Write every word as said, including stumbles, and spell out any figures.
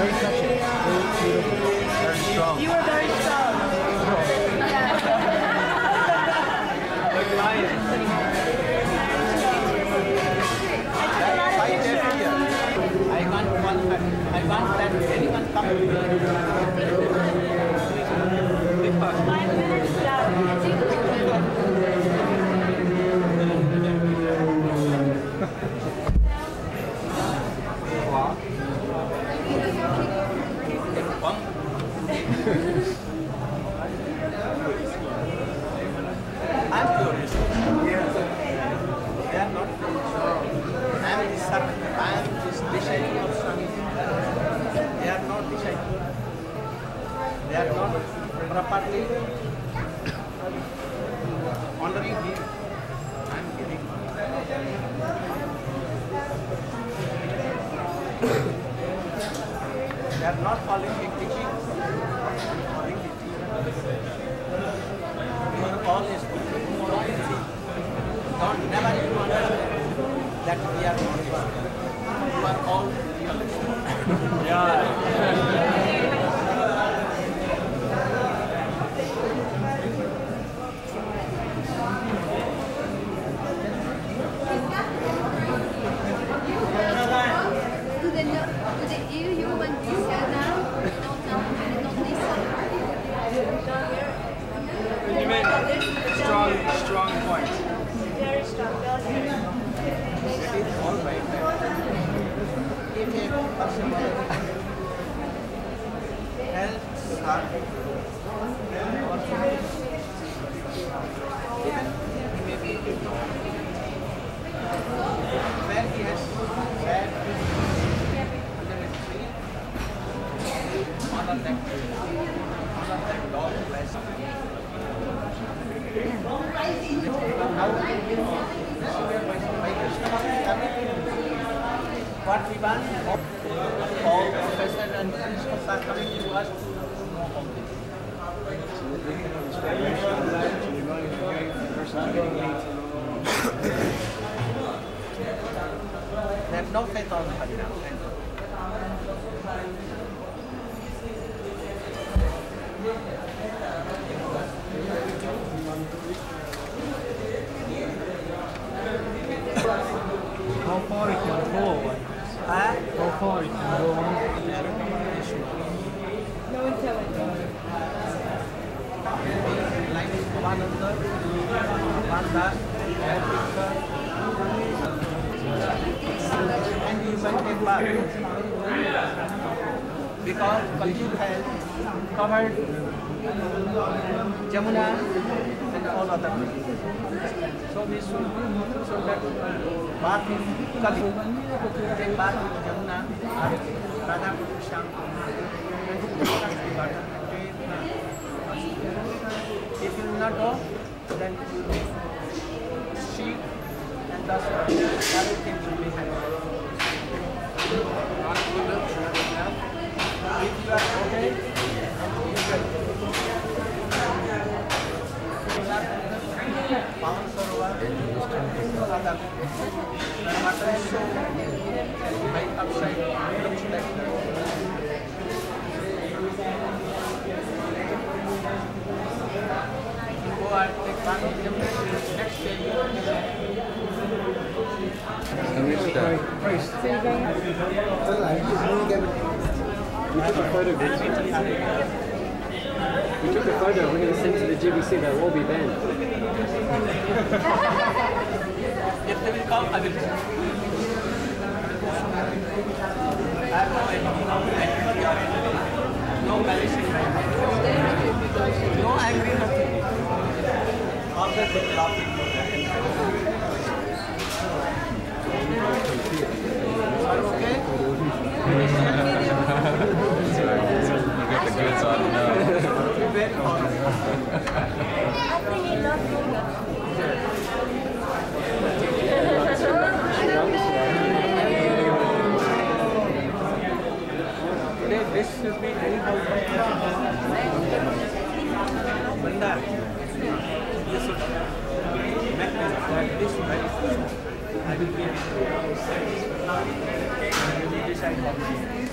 very touching, very beautiful, very strong. You were very strong. Like lions. That's why they're here. I want one. I want that anyone come to me. Five minutes down. I'm curious. They are not curious. I am discerning. I am just deciding of something. They are not deciding. They are not properly honoring him. I am giving. They are not following his teaching. All is good. Don't never you understand that we are not one. We are all real. Yeah. Do they know? Do they hear you when you say now? No, no, don't listen. You made strong, strong points. Very strong. It is all right. If a person helps her, even maybe where he has said under the tree, on that dog bless him. What we want, all professors and institutions are coming to us to know all this. They have no faith on Harinam. How far it can go? Huh? How far it can go on this issue? No intelligence. Like one of the, one that, and you can get back. Because Kaliya has covered Yamuna and all other places. So we should so that bath in Kaliya, take bath in Yamuna, Radha Purusham, if you will not go, then she and thus everything will be handled. If you are okay, you can. Pavan Sarovar, Radha, the water is so high upside, it looks like that. You go and take one of them, next day you will be there. I missed that. First. Well, I just want to get we took a photo of it. We took a photo, we're going to send to the G B C, that will be banned. If they will come, I will. I have no idea. No malice. No angry, nothing. Always with laughing. Are okay? You got the goods on now. I think he loves you. This should be very helpful. Banda, this should make this very helpful. I will be able to decide.